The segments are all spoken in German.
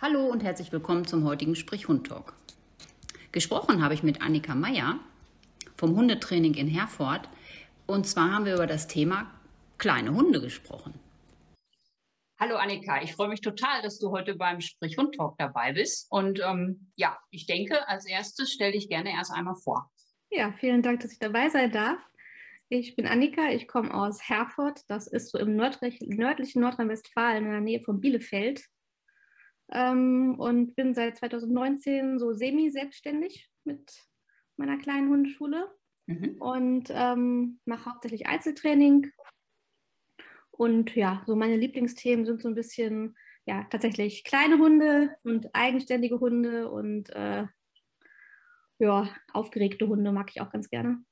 Hallo und herzlich willkommen zum heutigen Sprichhundtalk. Gesprochen habe ich mit Annika Mayer vom Hundetraining in Herford, und zwar haben wir über das Thema kleine Hunde gesprochen. Hallo Annika, ich freue mich total, dass du heute beim Sprichhundtalk dabei bist, und ja, ich denke, als erstes stell dich gerne erst einmal vor. Ja, vielen Dank, dass ich dabei sein darf. Ich bin Annika, ich komme aus Herford, das ist so im nördlichen Nordrhein-Westfalen in der Nähe von Bielefeld. Und bin seit 2019 so semi-selbstständig mit meiner kleinen Hundeschule und mache hauptsächlich Einzeltraining. Und ja, so meine Lieblingsthemen sind so ein bisschen, ja, tatsächlich kleine Hunde und eigenständige Hunde und ja, aufgeregte Hunde mag ich auch ganz gerne.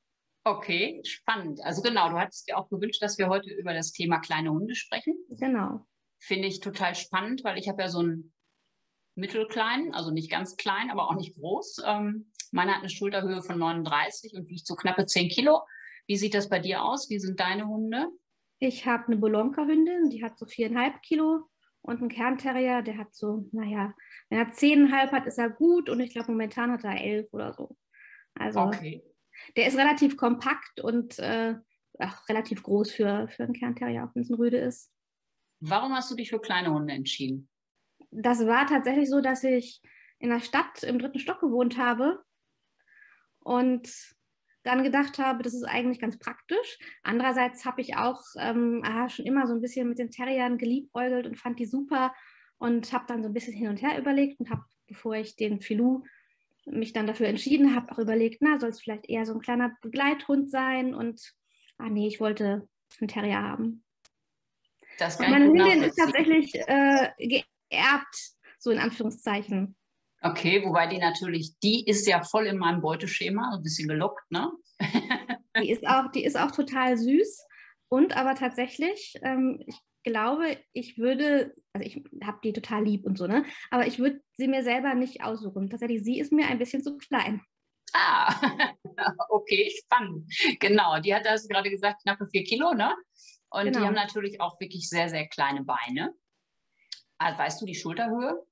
Okay, spannend. Also genau, du hattest dir auch gewünscht, dass wir heute über das Thema kleine Hunde sprechen. Genau. Finde ich total spannend, weil ich habe ja so ein mittelkleinen, also nicht ganz klein, aber auch nicht groß. Meine hat eine Schulterhöhe von 39 und wiegt so knappe 10 Kilo. Wie sieht das bei dir aus? Wie sind deine Hunde? Ich habe eine Bolonka-Hündin, die hat so 4,5 Kilo, und einen Kerry Terrier, der hat so, naja, wenn er 10,5 hat, ist er gut, und ich glaube, momentan hat er 11 oder so. Also okay. Der ist relativ kompakt und auch relativ groß für einen Kerry Terrier, auch wenn es ein Rüde ist. Warum hast du dich für kleine Hunde entschieden? Das war tatsächlich so, dass ich in der Stadt im 3. Stock gewohnt habe und dann gedacht habe, das ist eigentlich ganz praktisch. Andererseits habe ich auch schon immer so ein bisschen mit den Terriern geliebäugelt und fand die super und habe dann so ein bisschen hin und her überlegt und habe, bevor ich den Filou mich dann dafür entschieden habe, auch überlegt, na, soll es vielleicht eher so ein kleiner Begleithund sein, und ah nee, ich wollte einen Terrier haben. Das kann meine Hündin ist tatsächlich geerbt, so in Anführungszeichen. Okay, wobei die ist ja voll in meinem Beuteschema, so ein bisschen gelockt, ne? Die ist auch total süß, und aber tatsächlich, ich glaube, ich habe die total lieb und so, ne? Aber ich würde sie mir selber nicht aussuchen. Tatsächlich, sie ist mir ein bisschen zu klein. Ah, okay, spannend. Genau, die hat, das gerade gesagt, knappe 4 Kilo, ne? Und genau, die haben natürlich auch wirklich sehr, sehr kleine Beine. Also, weißt du die Schulterhöhe?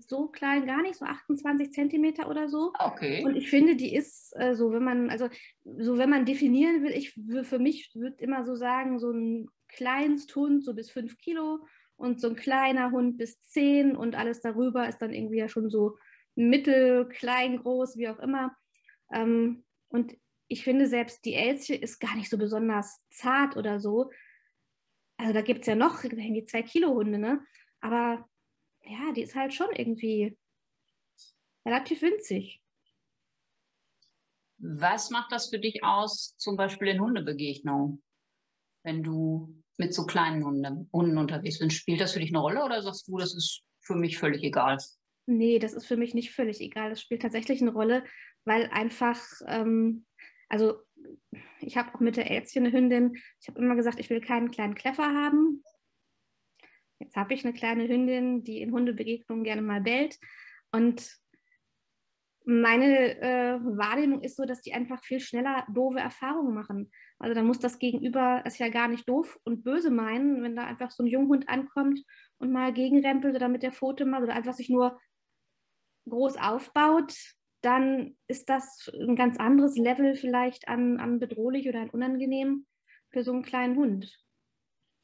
So klein gar nicht, so 28 Zentimeter oder so. Okay. Und ich finde, die ist so, wenn man definieren will, für mich würde immer so sagen, so ein Kleinsthund so bis 5 Kilo und so ein kleiner Hund bis 10, und alles darüber ist dann irgendwie ja schon so mittel, klein, groß, wie auch immer. Und ich finde, selbst die Elsie ist gar nicht so besonders zart oder so. Also da gibt es ja noch die 2-Kilo-Hunde, ne? Aber ja, die ist halt schon irgendwie relativ winzig. Was macht das für dich aus, zum Beispiel in Hundebegegnungen, wenn du mit so kleinen Hunden unterwegs bist? Spielt das für dich eine Rolle, oder sagst du, das ist für mich völlig egal? Nee, das ist für mich nicht völlig egal. Das spielt tatsächlich eine Rolle, weil einfach... Also ich habe auch mit der Elsie eine Hündin, ich habe immer gesagt, ich will keinen kleinen Kleffer haben. Jetzt habe ich eine kleine Hündin, die in Hundebegegnungen gerne mal bellt. Und meine Wahrnehmung ist so, dass die einfach viel schneller doofe Erfahrungen machen. Also da muss das Gegenüber es ja gar nicht doof und böse meinen, wenn da einfach so ein Junghund ankommt und mal gegenrempelt oder mit der Pfote mal oder einfach sich nur groß aufbaut. Dann ist das ein ganz anderes Level vielleicht an bedrohlich oder an unangenehm für so einen kleinen Hund.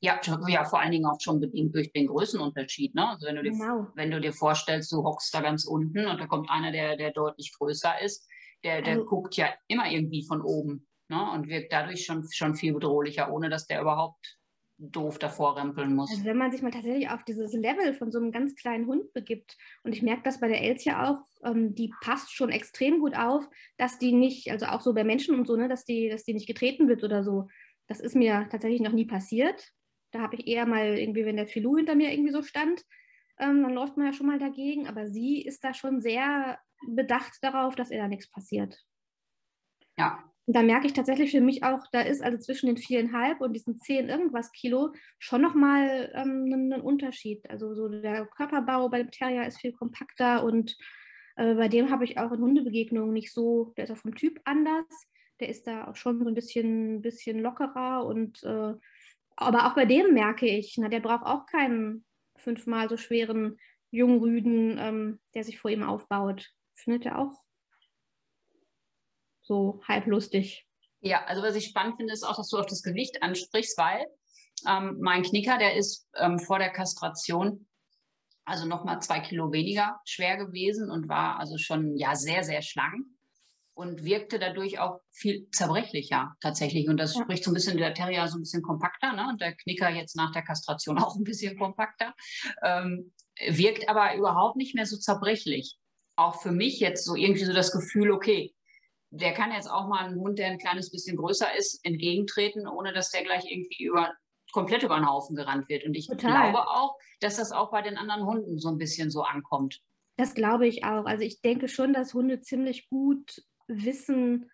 Ja, ja, vor allen Dingen auch schon bedingt durch den Größenunterschied, ne? Also wenn du dir vorstellst, du hockst da ganz unten und da kommt einer, der deutlich größer ist, der guckt ja immer irgendwie von oben, ne? Und wirkt dadurch schon viel bedrohlicher, ohne dass der überhaupt doof davor rempeln muss. Also wenn man sich mal tatsächlich auf dieses Level von so einem ganz kleinen Hund begibt, und ich merke das bei der Elsie auch, die passt schon extrem gut auf, dass die nicht, also auch so bei Menschen und so, ne, dass die nicht getreten wird oder so. Das ist mir tatsächlich noch nie passiert. Da habe ich eher mal irgendwie, wenn der Filou hinter mir irgendwie so stand, dann läuft man ja schon mal dagegen, aber sie ist da schon sehr bedacht darauf, dass ihr da nichts passiert. Ja. Und da merke ich tatsächlich für mich auch, da ist also zwischen den 4,5 und diesen 10 irgendwas Kilo schon nochmal ein Unterschied. Also so der Körperbau bei dem Terrier ist viel kompakter, und bei dem habe ich auch in Hundebegegnungen nicht so, der ist auch vom Typ anders, der ist da auch schon so ein bisschen lockerer, und aber auch bei dem merke ich, na, der braucht auch keinen 5-mal so schweren Jungrüden, der sich vor ihm aufbaut, findet er auch so halb lustig. Ja, also was ich spannend finde, ist auch, dass du auf das Gewicht ansprichst, weil mein Knicker, der ist vor der Kastration also nochmal 2 Kilo weniger schwer gewesen und war also schon ja sehr, sehr schlank und wirkte dadurch auch viel zerbrechlicher tatsächlich. Und das spricht so ein bisschen, der Terrier so ein bisschen kompakter, ne? Und der Knicker jetzt nach der Kastration auch ein bisschen kompakter, wirkt aber überhaupt nicht mehr so zerbrechlich. Auch für mich jetzt so irgendwie so das Gefühl, okay, der kann jetzt auch mal einem Hund, der ein kleines bisschen größer ist, entgegentreten, ohne dass der gleich irgendwie komplett über den Haufen gerannt wird. Und ich glaube auch, dass das auch bei den anderen Hunden so ein bisschen so ankommt. Das glaube ich auch. Also ich denke schon, dass Hunde ziemlich gut wissen,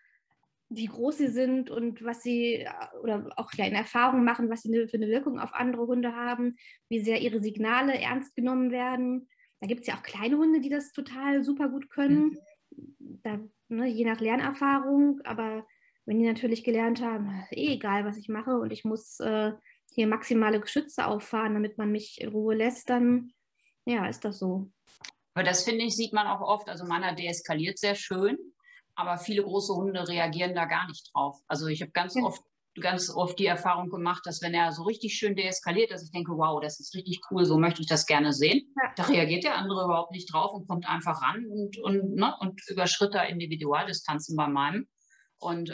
wie groß sie sind und was sie, oder auch ja in Erfahrung machen, was sie für eine Wirkung auf andere Hunde haben, wie sehr ihre Signale ernst genommen werden. Da gibt es ja auch kleine Hunde, die das total super gut können, da, ne, je nach Lernerfahrung. Aber wenn die natürlich gelernt haben, egal, was ich mache und ich muss hier maximale Geschütze auffahren, damit man mich in Ruhe lässt, dann ja, ist das so. Aber das, finde ich, sieht man auch oft. Also meiner deeskaliert sehr schön. Aber viele große Hunde reagieren da gar nicht drauf. Also ich habe ganz oft die Erfahrung gemacht, dass wenn er so richtig schön deeskaliert, dass ich denke, wow, das ist richtig cool, so möchte ich das gerne sehen. Ja. Da reagiert der andere überhaupt nicht drauf und kommt einfach ran und überschritt da Individualdistanzen bei meinem. Und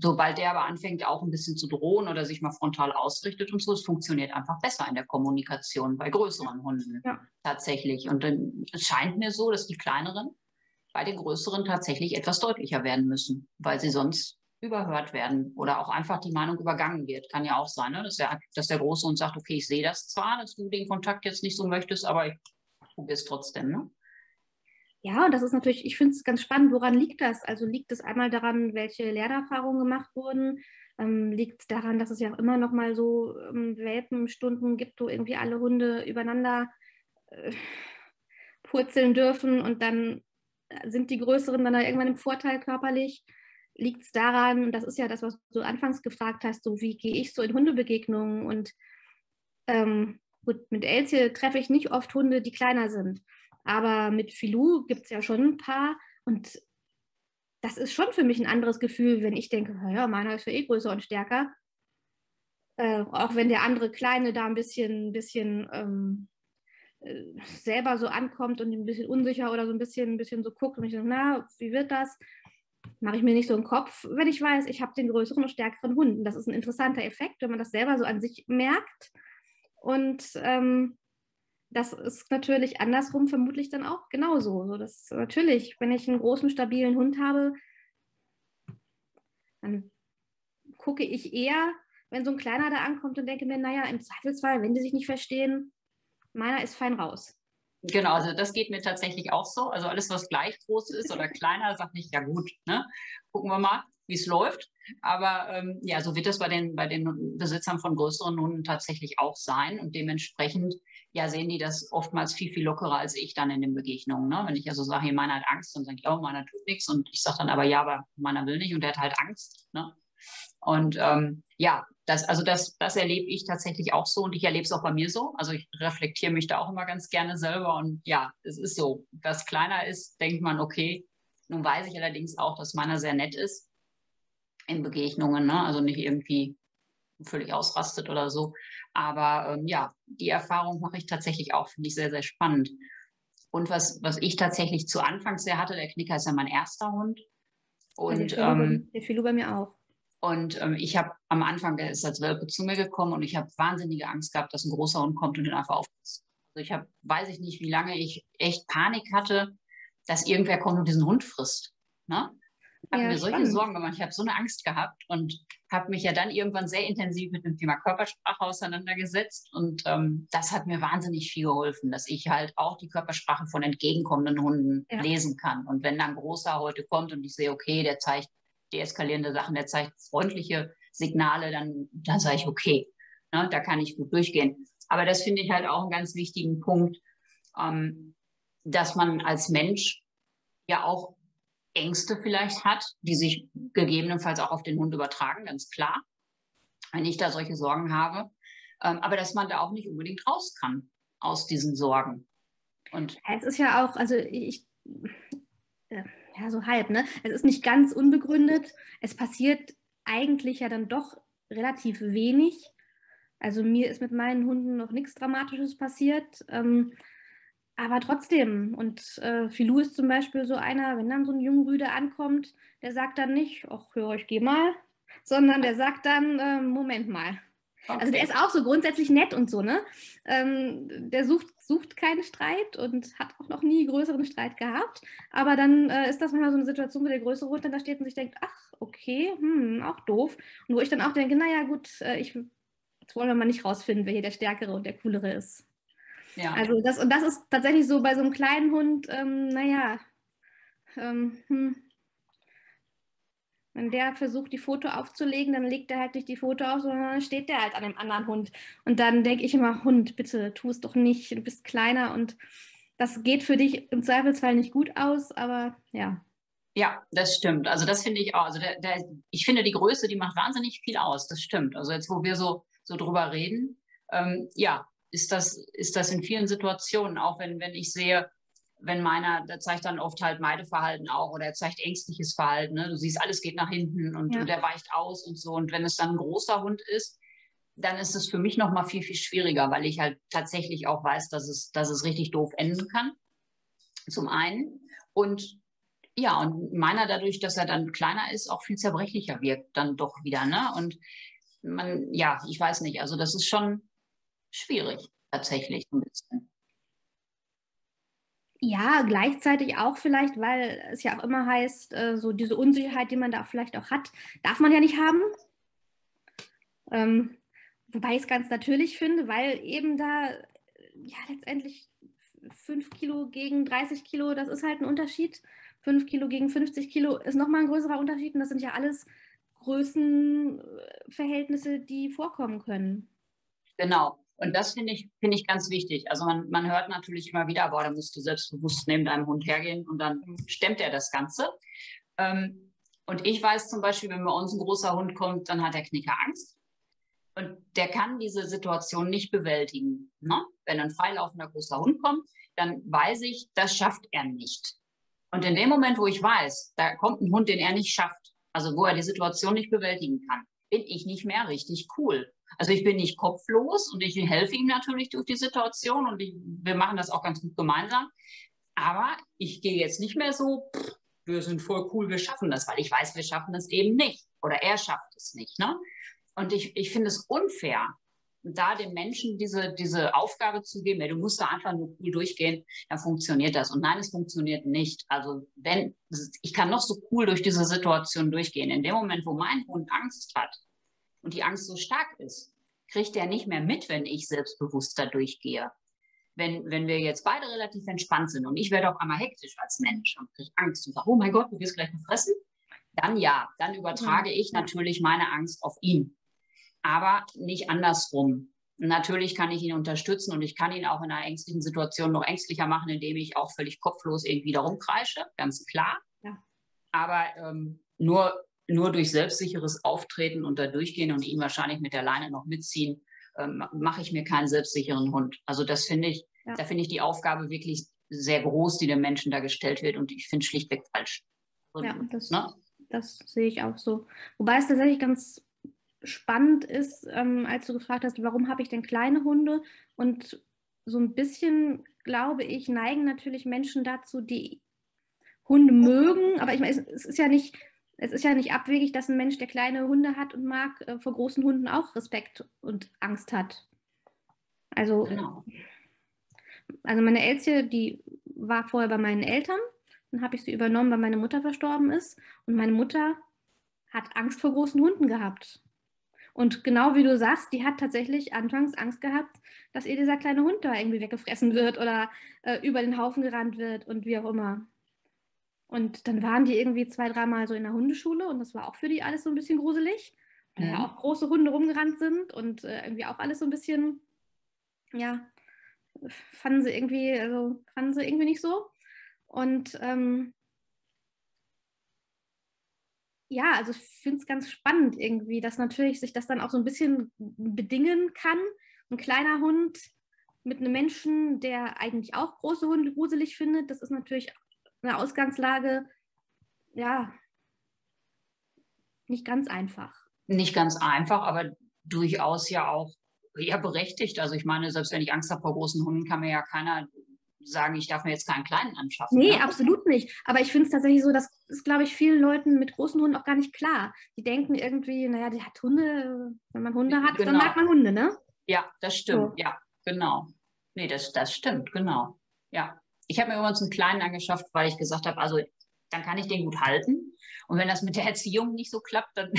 sobald der aber anfängt, auch ein bisschen zu drohen oder sich mal frontal ausrichtet und so, es funktioniert einfach besser in der Kommunikation bei größeren Hunden tatsächlich. Und dann, es scheint mir so, dass die kleineren bei den größeren tatsächlich etwas deutlicher werden müssen, weil sie sonst überhört werden oder auch einfach die Meinung übergangen wird. Kann ja auch sein, ne? dass der Große uns sagt, okay, ich sehe das zwar, dass du den Kontakt jetzt nicht so möchtest, aber ich probiere es trotzdem. Ne? Ja, und das ist natürlich, ich finde es ganz spannend, woran liegt das? Also liegt es einmal daran, welche Lernerfahrungen gemacht wurden? Liegt es daran, dass es ja auch immer noch mal so Welpenstunden gibt, wo irgendwie alle Hunde übereinander purzeln dürfen und dann sind die Größeren dann irgendwann im Vorteil körperlich? Liegt es daran, und das ist ja das, was du anfangs gefragt hast, so wie gehe ich so in Hundebegegnungen? Und gut, mit Elsie treffe ich nicht oft Hunde, die kleiner sind. Aber mit Filou gibt es ja schon ein paar. Und das ist schon für mich ein anderes Gefühl, wenn ich denke, naja, meiner ist ja eh größer und stärker. Auch wenn der andere Kleine da ein bisschen selber so ankommt und ein bisschen unsicher oder so ein bisschen so guckt und ich denke, na, wie wird das? Mache ich mir nicht so einen Kopf, wenn ich weiß, ich habe den größeren und stärkeren Hund. Und das ist ein interessanter Effekt, wenn man das selber so an sich merkt. Und das ist natürlich andersrum vermutlich dann auch genauso. So, dass natürlich, wenn ich einen großen, stabilen Hund habe, dann gucke ich eher, wenn so ein Kleiner da ankommt und denke mir, naja, im Zweifelsfall, wenn die sich nicht verstehen, meiner ist fein raus. Genau, also das geht mir tatsächlich auch so. Also alles, was gleich groß ist oder kleiner, sagt nicht, ja gut, ne? Gucken wir mal, wie es läuft. Aber ja, so wird das bei den Besitzern von größeren Hunden tatsächlich auch sein. Und dementsprechend ja, sehen die das oftmals viel, viel lockerer als ich dann in den Begegnungen. Ne? Wenn ich also sage, hier, meiner hat Angst, dann sage ich, oh, meiner tut nichts. Und ich sage dann aber, ja, aber meiner will nicht und der hat halt Angst. Ne? Und ja, das erlebe ich tatsächlich auch so und ich erlebe es auch bei mir so. Also ich reflektiere mich da auch immer ganz gerne selber und ja, es ist so, dass kleiner ist, denkt man, okay. Nun weiß ich allerdings auch, dass meiner sehr nett ist in Begegnungen, ne? Also nicht irgendwie völlig ausrastet oder so. Aber ja, die Erfahrung mache ich tatsächlich auch, finde ich sehr, sehr spannend. Und was ich tatsächlich zu Anfang sehr hatte, der Knicker ist ja mein erster Hund. Und der Filou bei mir auch. Und ich habe am Anfang, der ist als Welpe zu mir gekommen und ich habe wahnsinnige Angst gehabt, dass ein großer Hund kommt und ihn einfach aufpasst. Also ich habe, weiß ich nicht, wie lange ich echt Panik hatte, dass irgendwer kommt und diesen Hund frisst. Ne? Ich habe mir solche Sorgen gemacht. Ich habe so eine Angst gehabt und habe mich ja dann irgendwann sehr intensiv mit dem Thema Körpersprache auseinandergesetzt. Und das hat mir wahnsinnig viel geholfen, dass ich halt auch die Körpersprache von entgegenkommenden Hunden lesen kann. Und wenn dann ein großer heute kommt und ich sehe, okay, der zeigt deeskalierende Sachen, der zeigt freundliche Signale, dann sage ich, okay, ne, da kann ich gut durchgehen. Aber das finde ich halt auch einen ganz wichtigen Punkt, dass man als Mensch ja auch Ängste vielleicht hat, die sich gegebenenfalls auch auf den Hund übertragen, ganz klar, wenn ich da solche Sorgen habe. Aber dass man da auch nicht unbedingt raus kann aus diesen Sorgen. Und es ist ja auch, also ja, so halb, ne? Es ist nicht ganz unbegründet. Es passiert eigentlich ja dann doch relativ wenig. Also mir ist mit meinen Hunden noch nichts Dramatisches passiert. Aber trotzdem, und Filou ist zum Beispiel so einer, wenn dann so ein Jungrüde ankommt, der sagt dann nicht, ach, hör, ich geh mal, sondern der sagt dann, Moment mal. Okay. Also der ist auch so grundsätzlich nett und so, ne? Der sucht keinen Streit und hat auch noch nie größeren Streit gehabt. Aber dann ist das manchmal so eine Situation, wo der größere Hund dann da steht und sich denkt, ach, okay, auch doof. Und wo ich dann auch denke, naja gut, jetzt wollen wir mal nicht rausfinden, wer hier der Stärkere und der Coolere ist. Ja. Also das ist tatsächlich so bei so einem kleinen Hund, wenn der versucht, die Foto aufzulegen, dann legt er halt nicht die Foto auf, sondern dann steht der halt an dem anderen Hund. Und dann denke ich immer, Hund, bitte, tu es doch nicht, du bist kleiner und das geht für dich im Zweifelsfall nicht gut aus, aber ja. Ja, das stimmt. Also das finde ich auch. Also ich finde, die Größe, die macht wahnsinnig viel aus, das stimmt. Also jetzt, wo wir so drüber reden, ja. Ist das in vielen Situationen, auch wenn ich sehe, wenn meiner, der zeigt dann oft halt Meideverhalten auch oder er zeigt ängstliches Verhalten, ne? Du siehst, alles geht nach hinten und, ja, und der weicht aus und so. Und wenn es dann ein großer Hund ist, dann ist es für mich nochmal viel, viel schwieriger, weil ich halt tatsächlich auch weiß, dass es richtig doof enden kann, zum einen. Und ja, und meiner dadurch, dass er dann kleiner ist, auch viel zerbrechlicher wirkt dann doch wieder, ne? Und man, ja, ich weiß nicht, also das ist schon schwierig, tatsächlich ein bisschen. Ja, gleichzeitig auch vielleicht, weil es ja auch immer heißt, so diese Unsicherheit, die man da vielleicht auch hat, darf man ja nicht haben. Wobei ich es ganz natürlich finde, weil eben da ja letztendlich 5 Kilo gegen 30 Kilo, das ist halt ein Unterschied. 5 Kilo gegen 50 Kilo ist nochmal ein größerer Unterschied und das sind ja alles Größenverhältnisse, die vorkommen können. Genau. Und das finde ich ganz wichtig. Also man hört natürlich immer wieder, boah, da musst du selbstbewusst neben deinem Hund hergehen und dann stemmt er das Ganze. Und ich weiß zum Beispiel, wenn bei uns ein großer Hund kommt, dann hat der Knicker Angst. Und der kann diese Situation nicht bewältigen. Ne? Wenn ein freilaufender großer Hund kommt, dann weiß ich, das schafft er nicht. Und in dem Moment, wo ich weiß, da kommt ein Hund, den er nicht schafft, also wo er die Situation nicht bewältigen kann, bin ich nicht mehr richtig cool. Also ich bin nicht kopflos und ich helfe ihm natürlich durch die Situation und wir machen das auch ganz gut gemeinsam. Aber ich gehe jetzt nicht mehr so, wir sind voll cool, wir schaffen das, weil ich weiß, wir schaffen das eben nicht oder er schafft es nicht. Ne? Und ich finde es unfair, da dem Menschen diese Aufgabe zu geben, ja, du musst da einfach nur cool durchgehen, dann funktioniert das. Und nein, es funktioniert nicht. Also ich kann noch so cool durch diese Situation durchgehen. In dem Moment, wo mein Hund Angst hat, und die Angst so stark ist, kriegt er nicht mehr mit, wenn ich selbstbewusst da durchgehe. Wenn wir jetzt beide relativ entspannt sind und ich werde auf einmal hektisch als Mensch und kriege Angst und sage, oh mein Gott, du wirst gleich gefressen, dann ja, dann übertrage ich natürlich meine Angst auf ihn. Aber nicht andersrum. Natürlich kann ich ihn unterstützen und ich kann ihn auch in einer ängstlichen Situation noch ängstlicher machen, indem ich auch völlig kopflos irgendwie da rumkreische, ganz klar. Ja. Aber nur durch selbstsicheres Auftreten und da durchgehen und ihn wahrscheinlich mit der Leine noch mitziehen, mache ich mir keinen selbstsicheren Hund. Also das finde ich, ja. Da finde ich die Aufgabe wirklich sehr groß, die dem Menschen da gestellt wird und ich finde schlichtweg falsch. Und, ja, das sehe ich auch so. Wobei es tatsächlich ganz spannend ist, als du gefragt hast, warum habe ich denn kleine Hunde? Und so ein bisschen, glaube ich, neigen natürlich Menschen dazu, die Hunde mögen, aber ich meine, es ist ja nicht abwegig, dass ein Mensch, der kleine Hunde hat und mag, vor großen Hunden auch Respekt und Angst hat. Also, genau. Also meine Elsie, die war vorher bei meinen Eltern. Dann habe ich sie übernommen, weil meine Mutter verstorben ist. Und meine Mutter hat Angst vor großen Hunden gehabt. Und genau wie du sagst, die hat tatsächlich anfangs Angst gehabt, dass ihr dieser kleine Hund da irgendwie weggefressen wird oder über den Haufen gerannt wird und wie auch immer. Und dann waren die irgendwie 2-3 Mal so in der Hundeschule und das war auch für die alles so ein bisschen gruselig. Weil ja auch große Hunde rumgerannt sind und irgendwie auch alles so ein bisschen, ja, fanden sie irgendwie nicht so. Und ja, also ich finde es ganz spannend irgendwie, dass natürlich sich das dann auch so ein bisschen bedingen kann. Ein kleiner Hund mit einem Menschen, der eigentlich auch große Hunde gruselig findet. Das ist natürlich eine Ausgangslage, ja, nicht ganz einfach. Nicht ganz einfach, aber durchaus ja auch eher berechtigt. Also ich meine, selbst wenn ich Angst habe vor großen Hunden, kann mir ja keiner sagen, ich darf mir jetzt keinen kleinen anschaffen. Nee, ne? Absolut nicht. Aber ich finde es tatsächlich so, das ist, glaube ich, vielen Leuten mit großen Hunden auch gar nicht klar. Die denken irgendwie, naja, die hat Hunde, wenn man Hunde hat, genau, dann mag man Hunde, ne? Ja, das stimmt, so. Ja, genau. Nee, das stimmt, genau, ja. Ich habe mir übrigens einen kleinen angeschafft, weil ich gesagt habe, also dann kann ich den gut halten. Und wenn das mit der Erziehung nicht so klappt, dann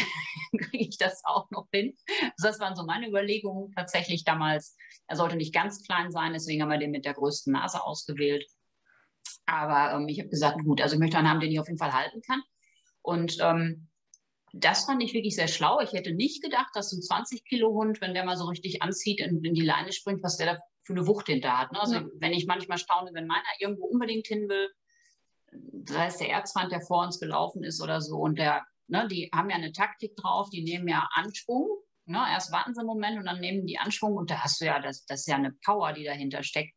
kriege ich das auch noch hin. Also das waren so meine Überlegungen tatsächlich damals. Er sollte nicht ganz klein sein, deswegen haben wir den mit der größten Nase ausgewählt. Aber ich habe gesagt, gut, also ich möchte einen haben, den ich auf jeden Fall halten kann. Und das fand ich wirklich sehr schlau. Ich hätte nicht gedacht, dass so ein 20-Kilo-Hund, wenn der mal so richtig anzieht und in die Leine springt, was der da für eine Wucht hinter hat. Ne? Also wenn ich manchmal staune, wenn meiner irgendwo unbedingt hin will, sei es der Erzfeind, der vor uns gelaufen ist oder so, und der, ne, die haben ja eine Taktik drauf, die nehmen ja Anschwung, ne? Erst warten sie einen Moment und dann nehmen die Anschwung, und da hast du ja, das ist ja eine Power, die dahinter steckt,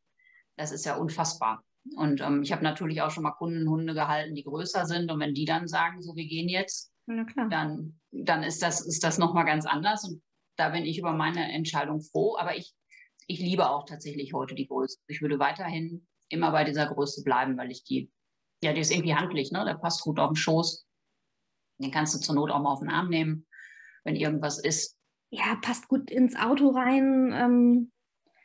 das ist ja unfassbar. Und ich habe natürlich auch schon mal Kundenhunde gehalten, die größer sind, und wenn die dann sagen, so, wir gehen jetzt, na klar, dann ist das nochmal ganz anders, und da bin ich über meine Entscheidung froh, aber ich liebe auch tatsächlich heute die Größe. Ich würde weiterhin immer bei dieser Größe bleiben, weil ich die, ja, die ist irgendwie handlich, ne? Der passt gut auf den Schoß. Den kannst du zur Not auch mal auf den Arm nehmen, wenn irgendwas ist. Ja, passt gut ins Auto rein.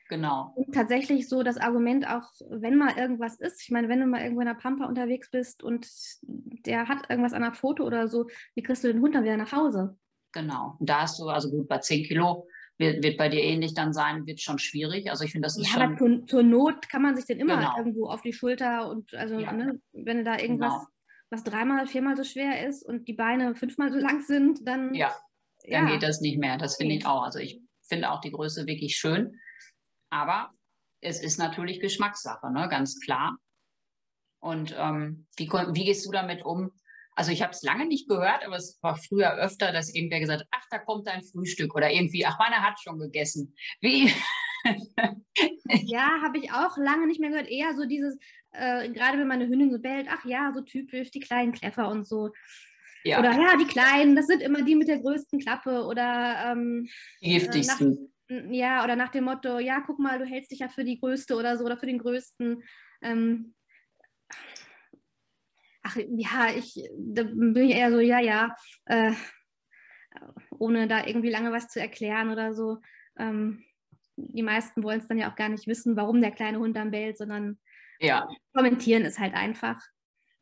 Genau. Und tatsächlich so das Argument auch, wenn mal irgendwas ist. Ich meine, wenn du mal irgendwo in der Pampa unterwegs bist und der hat irgendwas an der Pfote oder so, wie kriegst du den Hund dann wieder nach Hause? Genau. Und da hast du, also gut, bei 10 Kilo wird bei dir ähnlich dann sein, wird schon schwierig. Also ich finde, das ist ja, schon... Ja, aber zur Not kann man sich den immer, genau, irgendwo auf die Schulter und also, ja, ne, wenn da irgendwas, genau, was 3-mal, 4-mal so schwer ist und die Beine 5-mal so lang sind, dann... Ja, dann geht das nicht mehr. Das finde ich auch. Also ich finde auch die Größe wirklich schön. Aber es ist natürlich Geschmackssache, ne? Ganz klar. Und wie gehst du damit um? Also ich habe es lange nicht gehört, aber es war früher öfter, dass irgendwer gesagt hat, ach, da kommt dein Frühstück, oder irgendwie, ach, meiner hat schon gegessen. Wie? Ja, habe ich auch lange nicht mehr gehört. Eher so dieses, gerade wenn meine Hündin so bellt, ach ja, so typisch, die kleinen Kläffer und so. Ja. Oder ja, die Kleinen, das sind immer die mit der größten Klappe, oder die giftigsten. Ja, oder nach dem Motto, ja, guck mal, du hältst dich ja für die Größte oder so, oder für den Größten. Ach ja, da bin ich eher so, ja, ohne da irgendwie lange was zu erklären oder so. Die meisten wollen es dann ja auch gar nicht wissen, warum der kleine Hund dann bellt, sondern ja, kommentieren ist halt einfach.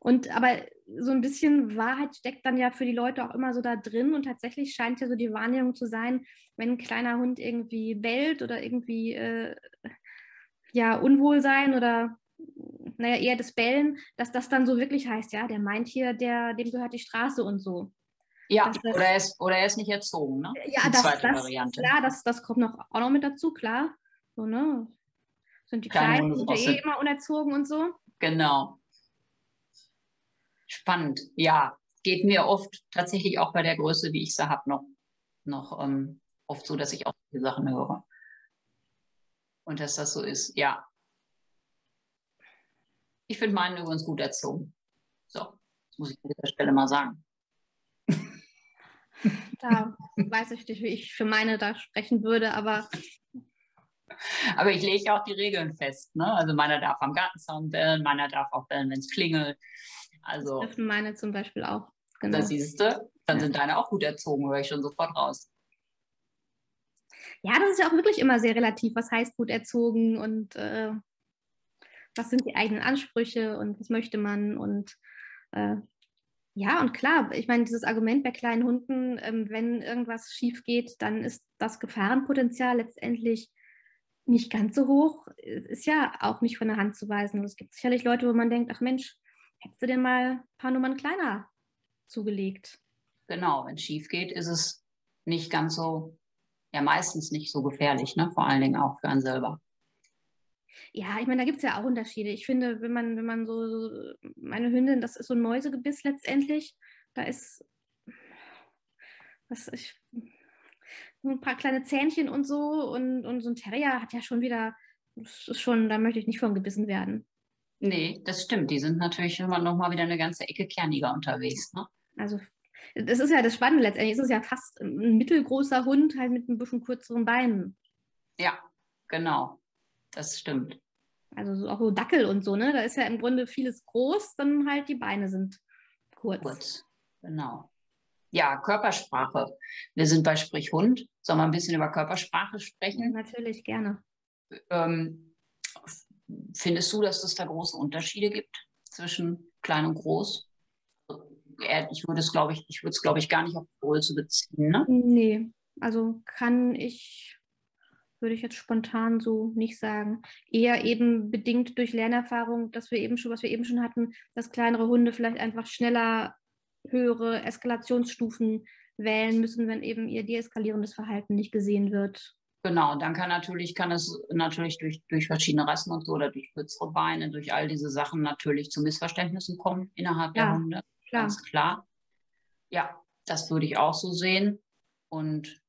Aber so ein bisschen Wahrheit steckt dann ja für die Leute auch immer so da drin, und tatsächlich scheint ja so die Wahrnehmung zu sein, wenn ein kleiner Hund irgendwie bellt oder irgendwie ja, Unwohlsein oder... naja, eher das Bellen, dass das dann so wirklich heißt, ja, der meint hier, dem gehört die Straße und so. Ja, oder er ist nicht erzogen, ne? Ja, die zweite Variante. Klar, das kommt auch noch mit dazu, klar. So, ne? Sind die Kleinen sind ja eh immer unerzogen und so. Genau. Spannend, ja. Geht mir oft tatsächlich auch bei der Größe, wie ich sie habe, noch oft so, dass ich auch die Sachen höre. Und dass das so ist, ja. Ich finde meinen übrigens gut erzogen. So, das muss ich an dieser Stelle mal sagen. Da weiß ich nicht, wie ich für meine da sprechen würde, aber ich lege auch die Regeln fest. Ne? Also meiner darf am Gartenzaun bellen, meiner darf auch bellen, wenn es klingelt. Also, das dürfen meine zum Beispiel auch. Genau. Das siehst du, dann sind deine auch gut erzogen, höre ich schon sofort raus. Ja, das ist ja auch wirklich immer sehr relativ. Was heißt gut erzogen und... was sind die eigenen Ansprüche und was möchte man? Und ja, und klar, ich meine, dieses Argument bei kleinen Hunden, wenn irgendwas schief geht, dann ist das Gefahrenpotenzial letztendlich nicht ganz so hoch, ist ja auch nicht von der Hand zu weisen. Und es gibt sicherlich Leute, wo man denkt, ach Mensch, hättest du denn mal ein paar Nummern kleiner zugelegt? Genau, wenn es schief geht, ist es nicht ganz so, ja, meistens nicht so gefährlich, ne? Vor allen Dingen auch für einen selber. Ja, ich meine, da gibt es ja auch Unterschiede. Ich finde, wenn man so, meine Hündin, das ist so ein Mäusegebiss letztendlich, da ist ein paar kleine Zähnchen und so, und so ein Terrier hat ja schon wieder das ist schon, da möchte ich nicht von gebissen werden. Nee, das stimmt. Die sind natürlich immer noch mal wieder eine ganze Ecke kerniger unterwegs. Ne? Also das ist ja das Spannende letztendlich. Es ist ja fast ein mittelgroßer Hund, halt mit ein bisschen kürzeren Beinen. Ja, genau. Das stimmt. Also so, auch so Dackel und so, ne? Da ist ja im Grunde vieles groß, dann halt die Beine sind kurz. Kurz, genau. Ja, Körpersprache. Wir sind bei Sprichhund. Sollen wir ein bisschen über Körpersprache sprechen? Natürlich, gerne. Findest du, dass es da große Unterschiede gibt zwischen klein und groß? Ich würde es, glaube ich, gar nicht auf Größe beziehen, ne? Nee, also würde ich jetzt spontan so nicht sagen. Eher eben bedingt durch Lernerfahrung, was wir eben schon hatten, dass kleinere Hunde vielleicht einfach schneller höhere Eskalationsstufen wählen müssen, wenn eben ihr deeskalierendes Verhalten nicht gesehen wird. Genau, dann kann es natürlich durch verschiedene Rassen und so oder durch kürzere Beine, durch all diese Sachen natürlich zu Missverständnissen kommen innerhalb der Hunde. Klar. Ganz klar. Ja, das würde ich auch so sehen. Und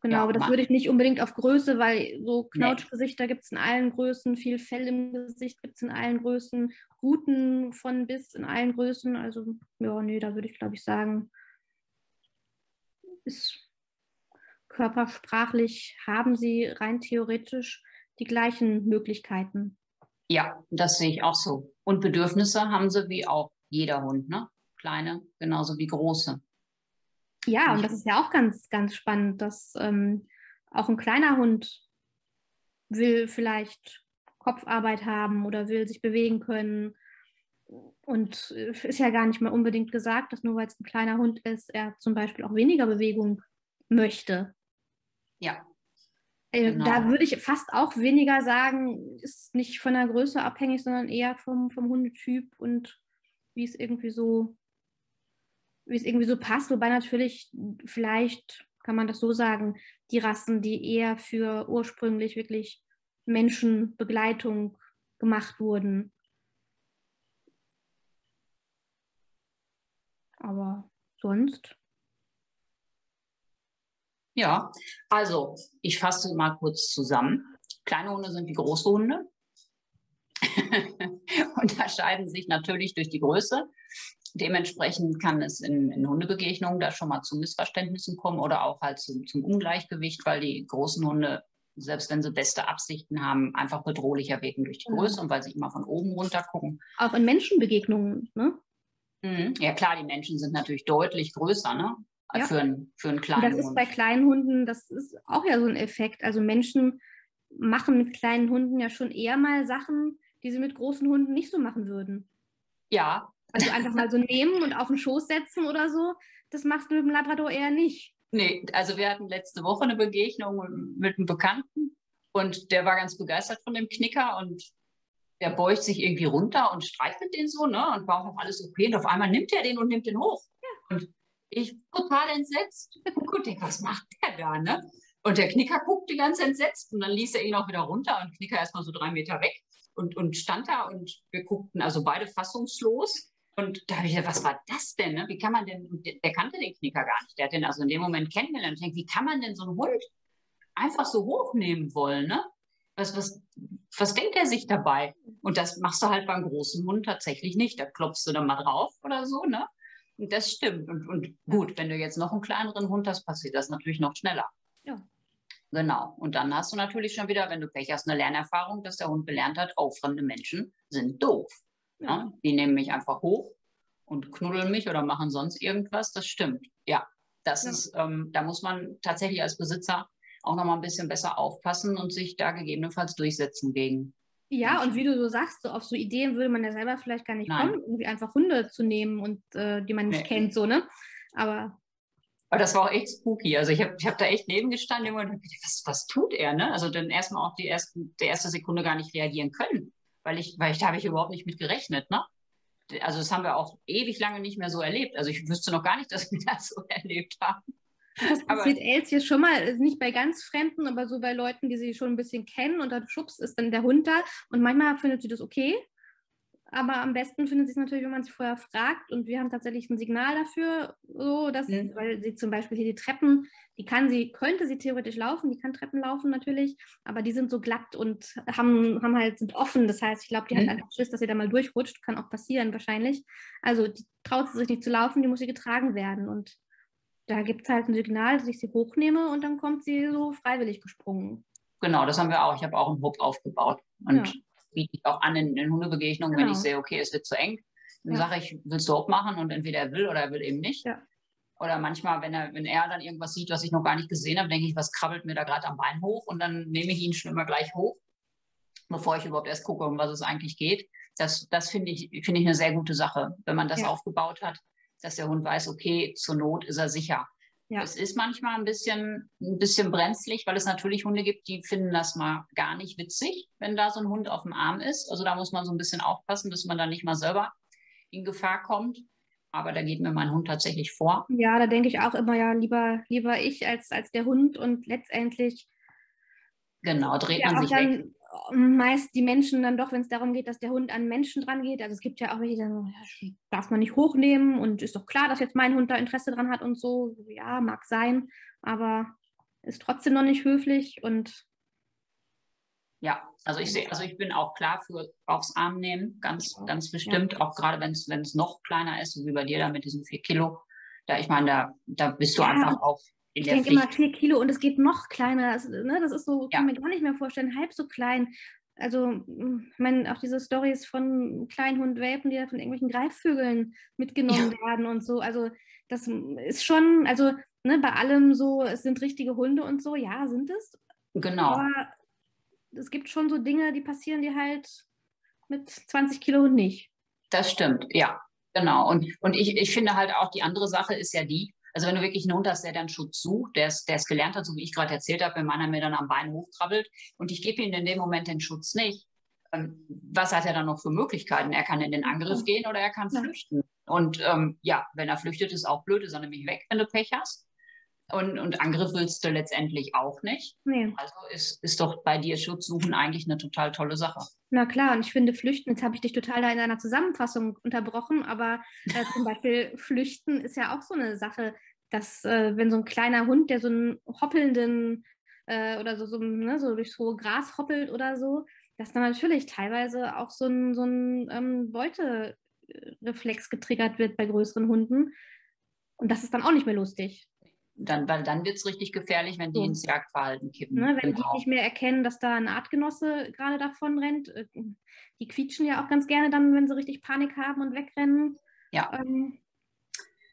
genau, ja, aber das würde ich nicht unbedingt auf Größe, weil so Knautschgesichter gibt es in allen Größen, viel Fell im Gesicht gibt es in allen Größen, Ruten von bis in allen Größen. Also, ja, nee, da würde ich, glaube ich, sagen, ist körpersprachlich, haben sie rein theoretisch die gleichen Möglichkeiten. Ja, das sehe ich auch so. Und Bedürfnisse haben sie wie auch jeder Hund, ne? Kleine genauso wie große. Ja, und das ist ja auch ganz, ganz spannend, dass auch ein kleiner Hund will vielleicht Kopfarbeit haben oder will sich bewegen können. Und ist ja gar nicht mal unbedingt gesagt, dass nur weil es ein kleiner Hund ist, er zum Beispiel auch weniger Bewegung möchte. Ja. Genau. Da würde ich fast auch weniger sagen, ist nicht von der Größe abhängig, sondern eher vom Hundetyp und wie es irgendwie so passt, wobei natürlich, vielleicht kann man das so sagen, die Rassen, die eher für ursprünglich wirklich Menschenbegleitung gemacht wurden. Aber sonst? Ja, also ich fasse mal kurz zusammen. Kleine Hunde sind wie große Hunde. Unterscheiden sich natürlich durch die Größe. Dementsprechend kann es in Hundebegegnungen da schon mal zu Missverständnissen kommen oder auch halt zum Ungleichgewicht, weil die großen Hunde, selbst wenn sie beste Absichten haben, einfach bedrohlicher wirken durch die Größe und weil sie immer von oben runter gucken. Auch in Menschenbegegnungen, ne? Mhm. Ja klar, die Menschen sind natürlich deutlich größer, ne? Ja. Für einen kleinen Hund. Das ist bei kleinen Hunden, das ist auch ja so ein Effekt. Also Menschen machen mit kleinen Hunden ja schon eher mal Sachen, die sie mit großen Hunden nicht so machen würden. Ja. Also einfach mal so nehmen und auf den Schoß setzen oder so, das machst du mit dem Labrador eher nicht. Nee, also wir hatten letzte Woche eine Begegnung mit einem Bekannten und der war ganz begeistert von dem Knicker und der beugt sich irgendwie runter und streichelt den so, ne, und war auch noch alles okay und auf einmal nimmt er den und nimmt den hoch. Ja. Und ich total entsetzt. Gut, was macht der da, ne? Und der Knicker guckte ganz entsetzt und dann ließ er ihn auch wieder runter und Knicker erstmal so 3 Meter weg und stand da und wir guckten also beide fassungslos. Und da habe ich gedacht, was war das denn? Ne? Wie kann man denn, der kannte den Knicker gar nicht, der hat den also in dem Moment kennengelernt. Ich denke, wie kann man denn so einen Hund einfach so hochnehmen wollen? Ne? Was denkt er sich dabei? Und das machst du halt beim großen Hund tatsächlich nicht. Da klopfst du dann mal drauf oder so. Ne? Und das stimmt. Und gut, wenn du jetzt noch einen kleineren Hund hast, passiert das natürlich noch schneller. Ja. Genau. Und dann hast du natürlich schon wieder, wenn du Pech hast, eine Lernerfahrung, dass der Hund gelernt hat, oh, fremde Menschen sind doof. Ja, die nehmen mich einfach hoch und knuddeln mich oder machen sonst irgendwas. Das stimmt. Ja, da muss man tatsächlich als Besitzer auch nochmal ein bisschen besser aufpassen und sich da gegebenenfalls durchsetzen gegen. Ja, und wie du so sagst, so auf so Ideen würde man ja selber vielleicht gar nicht kommen, irgendwie einfach Hunde zu nehmen und die man nicht kennt, so, ne? Aber das war auch echt spooky. Also ich hab da echt nebengestanden und dachte, was tut er, ne? Also dann erstmal auch die erste Sekunde gar nicht reagieren können. Weil da habe ich überhaupt nicht mit gerechnet, ne? Also das haben wir auch ewig lange nicht mehr so erlebt. Also ich wüsste noch gar nicht, dass wir das so erlebt haben. Das passiert Elsie schon mal, nicht bei ganz Fremden, aber so bei Leuten, die sie schon ein bisschen kennen und dann schubst ist dann der Hund da und manchmal findet sie das okay. Aber am besten findet sich es natürlich, wenn man es vorher fragt. Und wir haben tatsächlich ein Signal dafür, so dass, weil sie zum Beispiel hier die Treppen, könnte sie theoretisch laufen, die kann Treppen laufen natürlich, aber die sind so glatt und sind offen. Das heißt, ich glaube, die hat einfach Schiss, dass sie da mal durchrutscht. Kann auch passieren wahrscheinlich. Also die traut sie sich nicht zu laufen, die muss sie getragen werden. Und da gibt es halt ein Signal, dass ich sie hochnehme und dann kommt sie so freiwillig gesprungen. Genau, das haben wir auch. Ich habe auch einen Hub aufgebaut und biete ich auch an in Hundebegegnungen, wenn ich sehe, okay, es wird zu eng, dann sage ich, willst du Hub machen? Und entweder er will oder er will eben nicht. Ja. Oder manchmal, wenn er dann irgendwas sieht, was ich noch gar nicht gesehen habe, denke ich, was krabbelt mir da gerade am Bein hoch? Und dann nehme ich ihn schon immer gleich hoch, bevor ich überhaupt erst gucke, um was es eigentlich geht. Das finde ich eine sehr gute Sache, wenn man das aufgebaut hat, dass der Hund weiß, okay, zur Not ist er sicher. Ja. Es ist manchmal ein bisschen brenzlig, weil es natürlich Hunde gibt, die finden das mal gar nicht witzig, wenn da so ein Hund auf dem Arm ist. Also da muss man so ein bisschen aufpassen, dass man da nicht mal selber in Gefahr kommt. Aber da geht mir mein Hund tatsächlich vor. Ja, da denke ich auch immer, ja, lieber ich als der Hund. Und letztendlich dreht man sich weg. Meist die Menschen dann doch, wenn es darum geht, dass der Hund an Menschen dran geht. Also es gibt ja auch welche, die sagen, ja, darf man nicht hochnehmen und ist doch klar, dass jetzt mein Hund da Interesse dran hat und so. Ja, mag sein, aber ist trotzdem noch nicht höflich und ja, ich bin auch klar für aufs Arm nehmen, ganz bestimmt, auch gerade wenn es noch kleiner ist, so wie bei dir da mit diesen 4 Kilo. Da, ich meine, da bist du einfach auch. Ich denke immer 4 Kilo und es geht noch kleiner. Also, ne, das ist so, kann man mir gar nicht mehr vorstellen, halb so klein. Also, ich meine, auch diese Storys von Kleinhundwelpen, die da von irgendwelchen Greifvögeln mitgenommen werden und so. Also, das ist schon, also ne, bei allem so, es sind richtige Hunde und so, ja, sind es. Genau. Aber es gibt schon so Dinge, die passieren dir halt mit 20 Kilo und nicht. Das stimmt, ja, genau. Und ich finde halt auch, die andere Sache ist ja die, also wenn du wirklich einen Hund hast, der dann Schutz sucht, der es gelernt hat, so wie ich gerade erzählt habe, wenn einer mir dann am Bein hochkrabbelt und ich gebe ihm in dem Moment den Schutz nicht, was hat er dann noch für Möglichkeiten? Er kann in den Angriff gehen oder er kann flüchten. Und wenn er flüchtet, ist auch blöd, ist er nämlich weg, wenn du Pech hast. Und Angriff willst du letztendlich auch nicht. Nee. Also ist doch bei dir Schutz suchen eigentlich eine total tolle Sache. Na klar, und ich finde Flüchten, jetzt habe ich dich total da in deiner Zusammenfassung unterbrochen, aber zum Beispiel Flüchten ist ja auch so eine Sache, dass wenn so ein kleiner Hund, der so einen hoppelnden oder so durchs hohe Gras hoppelt oder so, dass dann natürlich teilweise auch so ein Beutereflex getriggert wird bei größeren Hunden. Und das ist dann auch nicht mehr lustig. Weil dann wird es richtig gefährlich, wenn die ins Jagdverhalten kippen. Ne, wenn die nicht mehr erkennen, dass da ein Artgenosse gerade davon rennt. Die quietschen ja auch ganz gerne dann, wenn sie richtig Panik haben und wegrennen. Ja.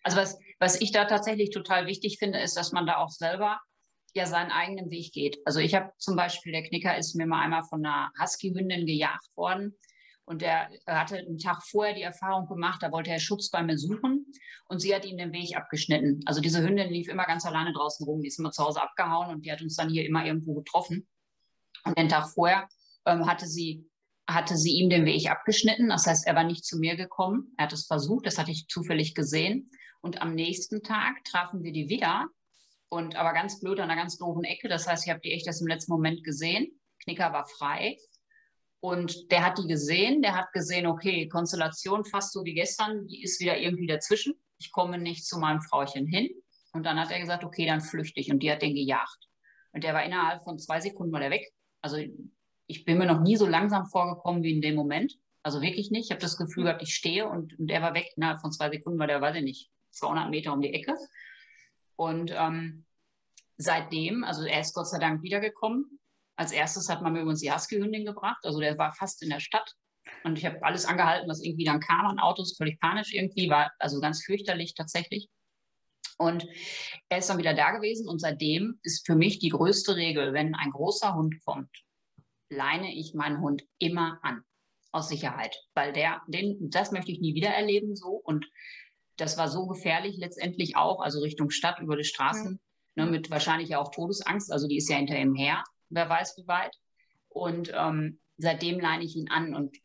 Also was ich da tatsächlich total wichtig finde, ist, dass man da auch selber ja seinen eigenen Weg geht. Also ich habe zum Beispiel, der Knicker ist mir mal einmal von einer Husky-Hündin gejagt worden. Und er hatte einen Tag vorher die Erfahrung gemacht, da wollte er Schutz bei mir suchen und sie hat ihm den Weg abgeschnitten. Also diese Hündin lief immer ganz alleine draußen rum, die ist immer zu Hause abgehauen und die hat uns dann hier immer irgendwo getroffen. Und den Tag vorher hatte sie ihm den Weg abgeschnitten, das heißt, er war nicht zu mir gekommen, er hat es versucht, das hatte ich zufällig gesehen. Und am nächsten Tag trafen wir die wieder, und aber ganz blöd an einer ganz doofen Ecke, das heißt, ich habe die echt erst im letzten Moment gesehen, Knicker war frei. Und der hat die gesehen, okay, Konstellation fast so wie gestern, die ist wieder irgendwie dazwischen. Ich komme nicht zu meinem Frauchen hin. Und dann hat er gesagt, okay, dann flüchte ich. Und die hat den gejagt. Und der war innerhalb von 2 Sekunden mal weg. Also ich bin mir noch nie so langsam vorgekommen wie in dem Moment. Also wirklich nicht. Ich habe das Gefühl gehabt, ich stehe und der war weg innerhalb von 2 Sekunden, weil der, weiß ich nicht, 200 Meter um die Ecke. Und seitdem, also er ist Gott sei Dank wiedergekommen. Als erstes hat man mir übrigens die Husky-Hündin gebracht. Also der war fast in der Stadt. Und ich habe alles angehalten, was irgendwie dann kam an Autos. Völlig panisch irgendwie. War also ganz fürchterlich tatsächlich. Und er ist dann wieder da gewesen. Und seitdem ist für mich die größte Regel, wenn ein großer Hund kommt, leine ich meinen Hund immer an. Aus Sicherheit. Weil das möchte ich nie wieder erleben so. Und das war so gefährlich letztendlich auch. Also Richtung Stadt, über die Straßen. Mhm. Ne, mit wahrscheinlich ja auch Todesangst. Also die ist ja hinter ihm her. Wer weiß wie weit. Und seitdem leine ich ihn an. Und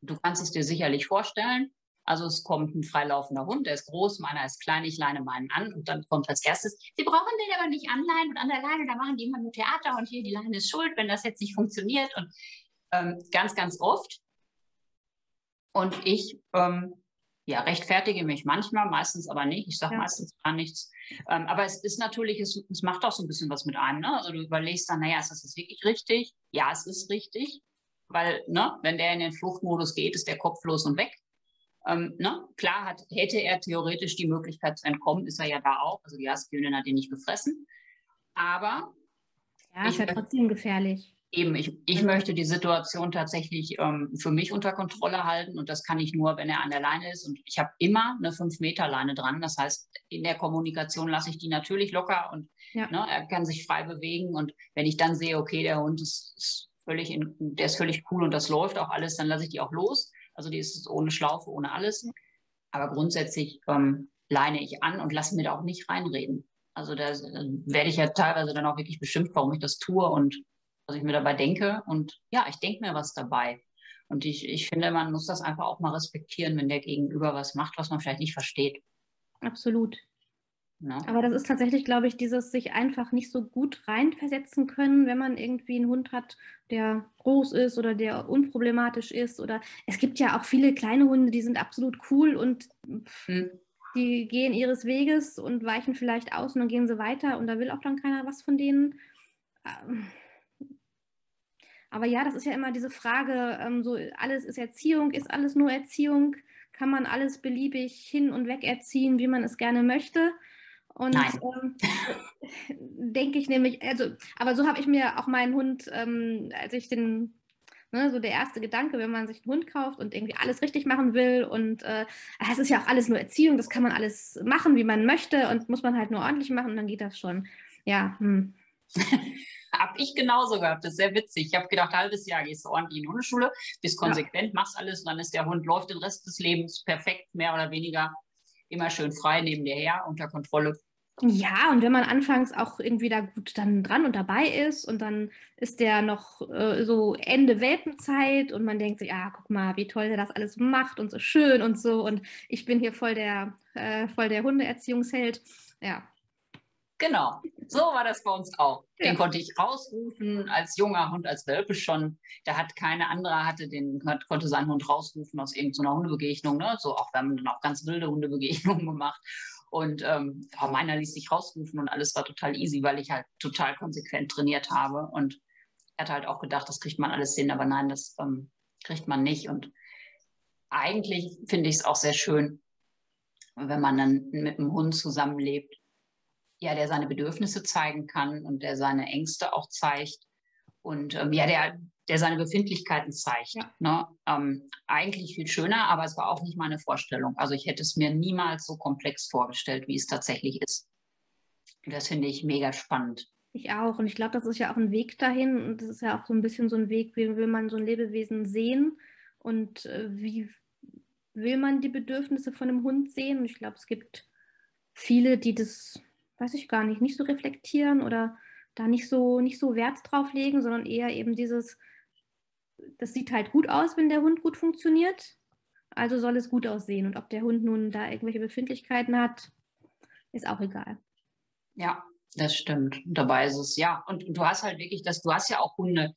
du kannst es dir sicherlich vorstellen. Also es kommt ein freilaufender Hund, der ist groß, meiner ist klein, ich leine meinen an. Und dann kommt als erstes, sie brauchen den aber nicht anleihen. Und an der Leine, da machen die immer nur Theater. Und hier, die Leine ist schuld, wenn das jetzt nicht funktioniert. Und ganz, ganz oft Und ich rechtfertige mich manchmal, meistens aber nicht. Ich sage meistens gar nichts. Aber es ist natürlich, es macht auch so ein bisschen was mit einem. Ne? Also du überlegst dann, naja, ist das jetzt wirklich richtig? Ja, es ist richtig. Weil, ne, wenn der in den Fluchtmodus geht, ist der kopflos und weg. Ne? Klar hätte er theoretisch die Möglichkeit zu entkommen, ist er ja da auch. Also ja, Skillin hat ihn nicht gefressen. Aber... ja, ist ja trotzdem gefährlich. Eben, ich möchte die Situation tatsächlich für mich unter Kontrolle halten und das kann ich nur, wenn er an der Leine ist. Und ich habe immer eine 5-Meter-Leine dran. Das heißt, in der Kommunikation lasse ich die natürlich locker und ne, er kann sich frei bewegen. Und wenn ich dann sehe, okay, der Hund ist völlig cool und das läuft auch alles, dann lasse ich die auch los. Also die ist ohne Schlaufe, ohne alles. Aber grundsätzlich leine ich an und lasse mir da auch nicht reinreden. Also da werde ich ja teilweise dann auch wirklich beschimpft, warum ich das tue und was ich mir dabei denke. Und ja, ich denke mir was dabei. Und ich finde, man muss das einfach auch mal respektieren, wenn der Gegenüber was macht, was man vielleicht nicht versteht. Absolut. Ja. Aber das ist tatsächlich, glaube ich, dieses sich einfach nicht so gut reinversetzen können, wenn man irgendwie einen Hund hat, der groß ist oder der unproblematisch ist. Oder es gibt ja auch viele kleine Hunde, die sind absolut cool und die gehen ihres Weges und weichen vielleicht aus und dann gehen sie weiter und da will auch dann keiner was von denen. Aber ja, das ist ja immer diese Frage, so alles ist Erziehung, ist alles nur Erziehung? Kann man alles beliebig hin und weg erziehen, wie man es gerne möchte? Und denke ich nämlich, also, aber so habe ich mir auch meinen Hund, als ich den, ne, so der erste Gedanke, wenn man sich einen Hund kauft und irgendwie alles richtig machen will und es ist ja auch alles nur Erziehung, das kann man alles machen, wie man möchte und muss man halt nur ordentlich machen und dann geht das schon. Ja, habe ich genauso gehabt, das ist sehr witzig. Ich habe gedacht, halbes Jahr gehst du ordentlich in die Hundeschule, bist konsequent, machst alles und dann ist der Hund, läuft den Rest des Lebens perfekt, mehr oder weniger immer schön frei neben dir her, unter Kontrolle. Ja, und wenn man anfangs auch irgendwie da gut dann dran und dabei ist und dann ist der noch so Ende Welpenzeit und man denkt sich, ah, guck mal, wie toll der das alles macht und so schön und so und ich bin hier voll der Hundeerziehungsheld, ja. Genau, so war das bei uns auch. Den konnte ich rausrufen als junger Hund, als Welpe schon. Da hat keine andere, konnte seinen Hund rausrufen aus irgendeiner Hundebegegnung. Ne? So, auch wir haben dann auch ganz wilde Hundebegegnungen gemacht. Und meiner ließ sich rausrufen und alles war total easy, weil ich halt total konsequent trainiert habe. Und er hat halt auch gedacht, das kriegt man alles hin, aber nein, das kriegt man nicht. Und eigentlich finde ich es auch sehr schön, wenn man dann mit einem Hund zusammenlebt, ja, der seine Bedürfnisse zeigen kann und der seine Ängste auch zeigt und der seine Befindlichkeiten zeigt. Ja. Ne? Eigentlich viel schöner, aber es war auch nicht meine Vorstellung. Also ich hätte es mir niemals so komplex vorgestellt, wie es tatsächlich ist. Und das finde ich mega spannend. Ich auch. Und ich glaube, das ist ja auch ein Weg dahin. Und das ist ja auch so ein bisschen so ein Weg, wie will man so ein Lebewesen sehen und wie will man die Bedürfnisse von einem Hund sehen. Und ich glaube, es gibt viele, die das... weiß ich gar nicht, nicht so reflektieren oder da nicht so Wert drauf legen, sondern eher eben dieses, das sieht halt gut aus, wenn der Hund gut funktioniert, also soll es gut aussehen. Und ob der Hund nun da irgendwelche Befindlichkeiten hat, ist auch egal. Ja, das stimmt. Und dabei ist es, ja. Und du hast halt wirklich das, du hast ja auch Hunde,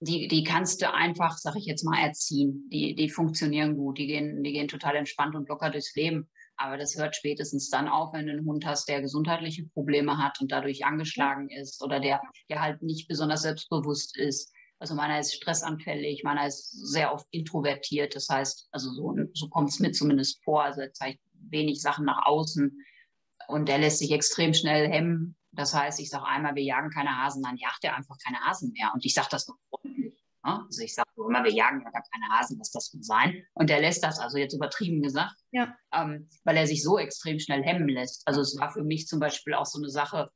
die kannst du einfach, sag ich jetzt mal, erziehen. Die funktionieren gut, die gehen total entspannt und locker durchs Leben. Aber das hört spätestens dann auf, wenn du einen Hund hast, der gesundheitliche Probleme hat und dadurch angeschlagen ist oder der halt nicht besonders selbstbewusst ist. Also meiner ist stressanfällig, meiner ist sehr oft introvertiert. Das heißt, also so kommt es mir zumindest vor. Also er zeigt wenig Sachen nach außen und er lässt sich extrem schnell hemmen. Das heißt, ich sage einmal, wir jagen keine Hasen, dann jagt er einfach keine Hasen mehr. Und ich sage das nur freundlich. Ne? Also ich sage immer, wir jagen ja gar keine Hasen, was das kann sein. Und er lässt das, also jetzt übertrieben gesagt, weil er sich so extrem schnell hemmen lässt. Also es war für mich zum Beispiel auch so eine Sache,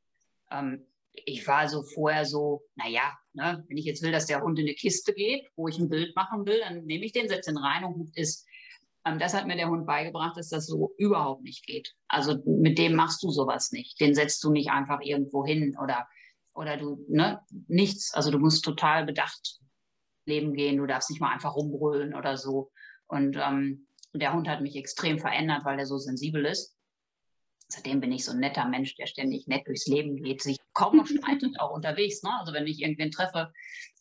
ich war so vorher so, naja, ne, wenn ich jetzt will, dass der Hund in eine Kiste geht, wo ich ein Bild machen will, dann nehme ich den, setze ihn rein und gut ist. Das hat mir der Hund beigebracht, dass das so überhaupt nicht geht. Also mit dem machst du sowas nicht. Den setzt du nicht einfach irgendwo hin oder du, ne, nichts. Also du musst total bedacht leben gehen. Du darfst nicht mal einfach rumbrüllen oder so. Und der Hund hat mich extrem verändert, weil er so sensibel ist. Seitdem bin ich so ein netter Mensch, der ständig nett durchs Leben geht, sich kaum streitet, auch unterwegs. Ne? Also wenn ich irgendwen treffe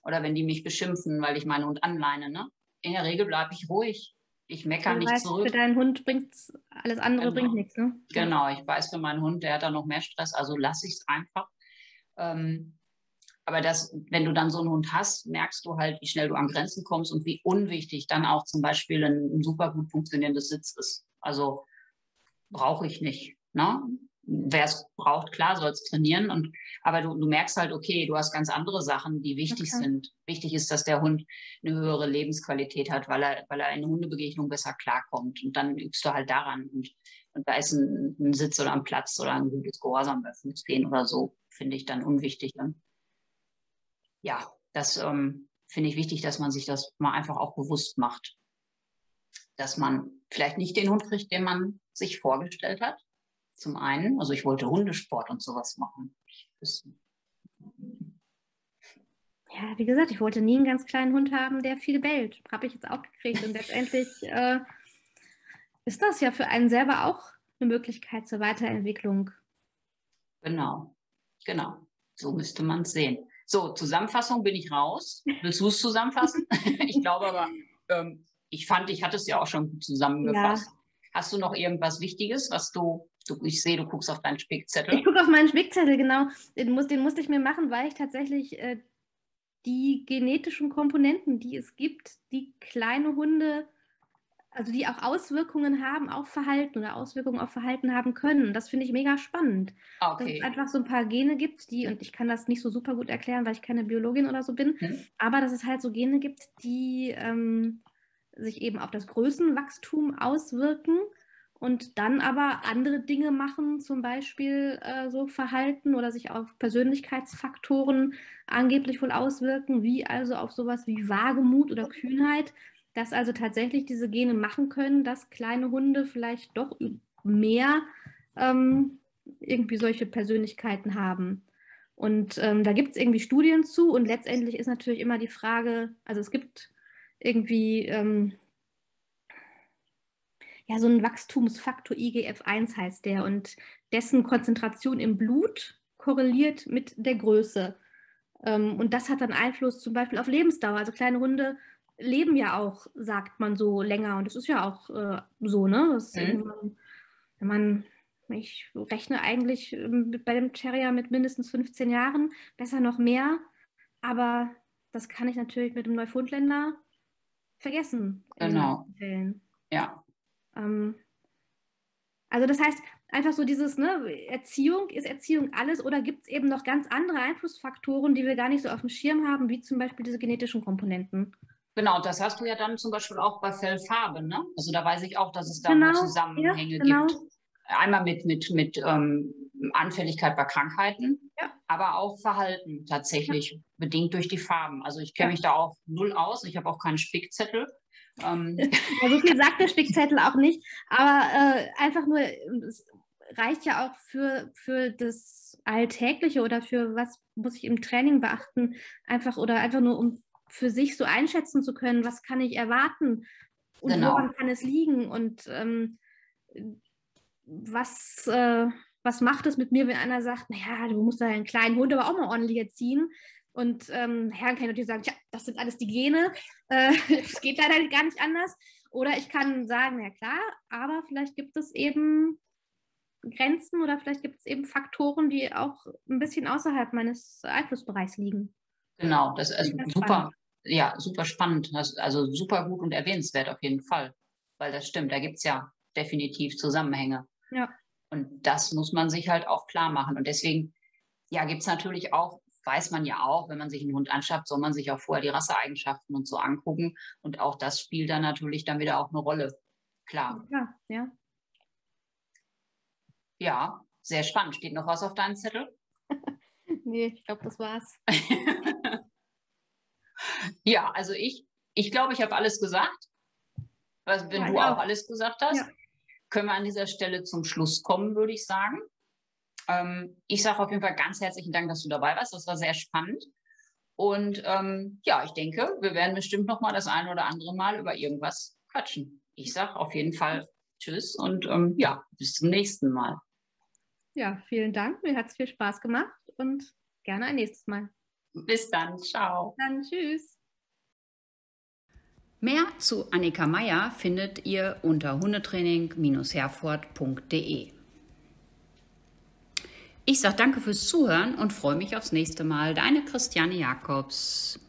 oder wenn die mich beschimpfen, weil ich meinen Hund anleine, ne? In der Regel bleibe ich ruhig. Ich meckere nicht zurück. Für deinen Hund bringt alles andere, genau. Bringt nichts, ne? Genau, ich weiß für meinen Hund, der hat da noch mehr Stress, also lasse ich es einfach. Aber das, wenn du dann so einen Hund hast, merkst du halt, wie schnell du an Grenzen kommst und wie unwichtig dann auch zum Beispiel ein super gut funktionierendes Sitz ist. Also brauche ich nicht, ne? Wer es braucht, klar, soll es trainieren. Aber du merkst halt, okay, du hast ganz andere Sachen, die wichtig sind. Wichtig ist, dass der Hund eine höhere Lebensqualität hat, weil er in Hundebegegnung besser klarkommt. Und dann übst du halt daran. Und da ist ein Sitz oder ein Platz oder ein gutes Gehorsam bei 15 oder so, finde ich dann unwichtig. Ja, das finde ich wichtig, dass man sich das mal einfach auch bewusst macht. Dass man vielleicht nicht den Hund kriegt, den man sich vorgestellt hat. Zum einen, also ich wollte Hundesport und sowas machen. Ja, wie gesagt, ich wollte nie einen ganz kleinen Hund haben, der viel bellt. Habe ich jetzt auch gekriegt. Und letztendlich ist das ja für einen selber auch eine Möglichkeit zur Weiterentwicklung. Genau. So müsste man es sehen. So, Zusammenfassung bin ich raus. Willst du es zusammenfassen? Ich glaube aber, ich fand, ich hatte es ja auch schon gut zusammengefasst. Ja. Hast du noch irgendwas Wichtiges, was ich sehe, du guckst auf deinen Spickzettel. Ich gucke auf meinen Spickzettel, genau. Den musste ich mir machen, weil ich tatsächlich die genetischen Komponenten, die es gibt, die kleine Hunde, also die auch Auswirkungen haben auf Verhalten oder Auswirkungen auf Verhalten haben können. Das finde ich mega spannend. Okay. Dass es einfach so ein paar Gene gibt, und ich kann das nicht so super gut erklären, weil ich keine Biologin oder so bin, aber dass es halt so Gene gibt, die sich eben auf das Größenwachstum auswirken und dann aber andere Dinge machen, zum Beispiel so Verhalten oder sich auf Persönlichkeitsfaktoren angeblich wohl auswirken, wie also auf sowas wie Wagemut oder Kühnheit, dass also tatsächlich diese Gene machen können, dass kleine Hunde vielleicht doch mehr irgendwie solche Persönlichkeiten haben. Und da gibt es irgendwie Studien zu, und letztendlich ist natürlich immer die Frage, also es gibt irgendwie so ein Wachstumsfaktor, IGF1 heißt der, und dessen Konzentration im Blut korreliert mit der Größe. Und das hat dann Einfluss zum Beispiel auf Lebensdauer. Also kleine Hunde leben ja auch, sagt man so, länger, und das ist ja auch so, ne? Das ich rechne eigentlich bei dem Terrier mit mindestens 15 Jahren, besser noch mehr, aber das kann ich natürlich mit dem Neufundländer vergessen. Genau. Ja. Also das heißt, einfach so dieses, ne, ist Erziehung alles, oder gibt es eben noch ganz andere Einflussfaktoren, die wir gar nicht so auf dem Schirm haben, wie zum Beispiel diese genetischen Komponenten? Genau, das hast du ja dann zum Beispiel auch bei Fellfarbe, ne? Also da weiß ich auch, dass es da Zusammenhänge gibt. Einmal mit Anfälligkeit bei Krankheiten, aber auch Verhalten tatsächlich, bedingt durch die Farben. Also ich kenne mich da auch null aus, ich habe auch keinen Spickzettel. Ja, so viel sagt der Spickzettel auch nicht, aber einfach nur, es reicht ja auch für das Alltägliche oder für was muss ich im Training beachten, einfach nur um für sich so einschätzen zu können, was kann ich erwarten und woran kann es liegen und was macht es mit mir, wenn einer sagt, naja, du musst da einen kleinen Hund aber auch mal ordentlich erziehen. Und Herren kann ich natürlich sagen, tja, das sind alles die Gene, es geht leider gar nicht anders. Oder ich kann sagen, na klar, aber vielleicht gibt es eben Grenzen oder vielleicht gibt es eben Faktoren, die auch ein bisschen außerhalb meines Einflussbereichs liegen. Genau, das ist super, super spannend, also super gut und erwähnenswert auf jeden Fall, weil das stimmt, da gibt es ja definitiv Zusammenhänge. Ja. Und das muss man sich halt auch klar machen. Und deswegen, gibt es natürlich auch, weiß man ja auch, wenn man sich einen Hund anschafft, soll man sich auch vorher die Rasseeigenschaften und so angucken. Und auch das spielt dann natürlich dann wieder auch eine Rolle. Klar. Ja. Ja, sehr spannend. Steht noch was auf deinem Zettel? Nee, ich glaube, das war's. Ja, also ich glaube, ich habe alles gesagt. Wenn du auch alles gesagt hast. Ja. Können wir an dieser Stelle zum Schluss kommen, würde ich sagen. Ich sage auf jeden Fall ganz herzlichen Dank, dass du dabei warst. Das war sehr spannend. Und ich denke, wir werden bestimmt noch mal das ein oder andere Mal über irgendwas quatschen. Ich sage auf jeden Fall Tschüss und bis zum nächsten Mal. Ja, vielen Dank. Mir hat es viel Spaß gemacht und gerne ein nächstes Mal. Bis dann. Ciao. Dann tschüss. Mehr zu Annika Mayer findet ihr unter hundetraining-herford.de. Ich sage danke fürs Zuhören und freue mich aufs nächste Mal. Deine Christiane Jakobs.